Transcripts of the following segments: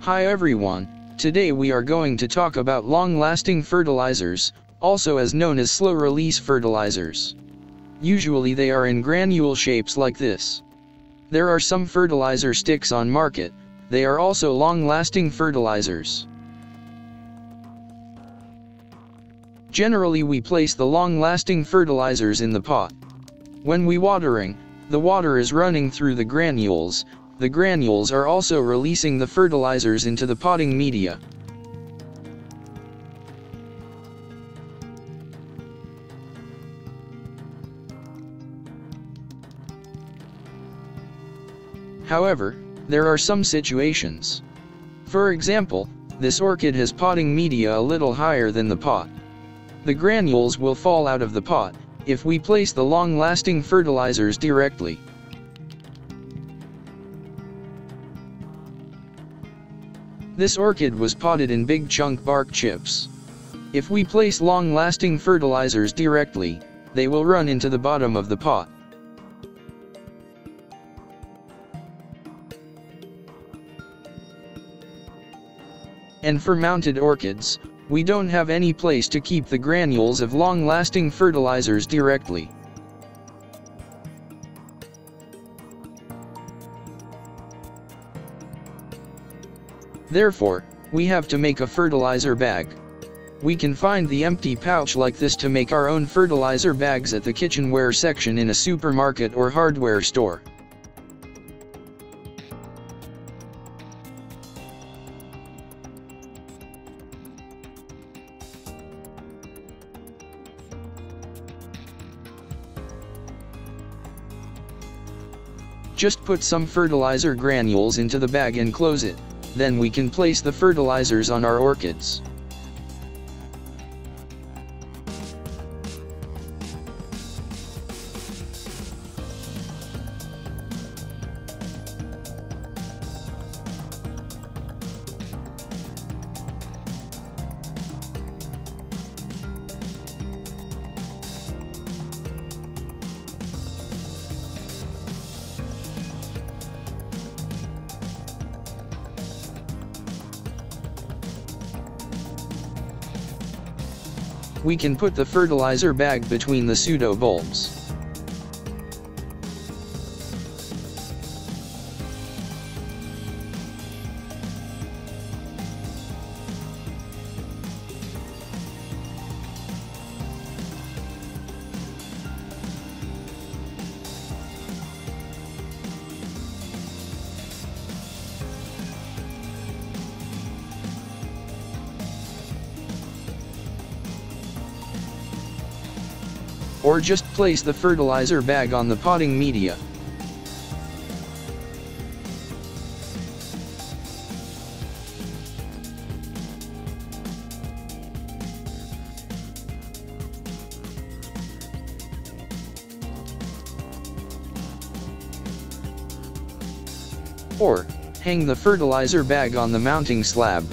Hi everyone, today we are going to talk about long-lasting fertilizers, also as known as slow-release fertilizers. Usually they are in granule shapes like this. There are some fertilizer sticks on market, they are also long-lasting fertilizers. Generally we place the long-lasting fertilizers in the pot. When we watering, the water is running through the granules. The granules are also releasing the fertilizers into the potting media. However, there are some situations. For example, this orchid has potting media a little higher than the pot. The granules will fall out of the pot if we place the long-lasting fertilizers directly. This orchid was potted in big chunk bark chips. If we place long-lasting fertilizers directly, they will run into the bottom of the pot. And for mounted orchids, we don't have any place to keep the granules of long-lasting fertilizers directly. Therefore, we have to make a fertilizer bag. We can find the empty pouch like this to make our own fertilizer bags at the kitchenware section in a supermarket or hardware store. Just put some fertilizer granules into the bag and close it. Then we can place the fertilizers on our orchids. We can put the fertilizer bag between the pseudo bulbs. Or just place the fertilizer bag on the potting media. Or, hang the fertilizer bag on the mounting slab.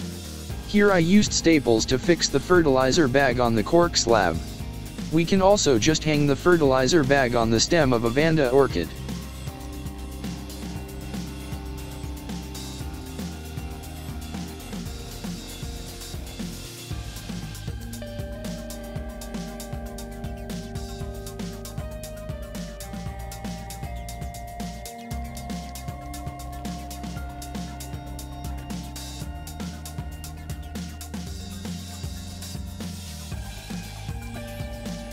Here I used staples to fix the fertilizer bag on the cork slab. We can also just hang the fertilizer bag on the stem of a Vanda orchid.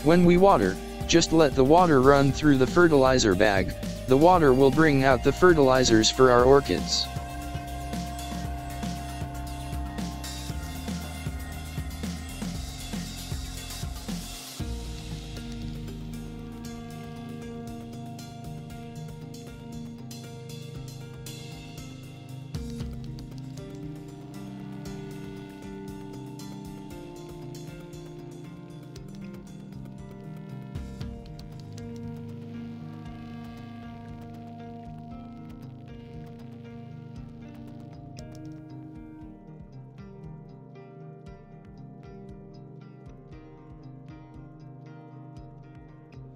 When we water, just let the water run through the fertilizer bag. The water will bring out the fertilizers for our orchids.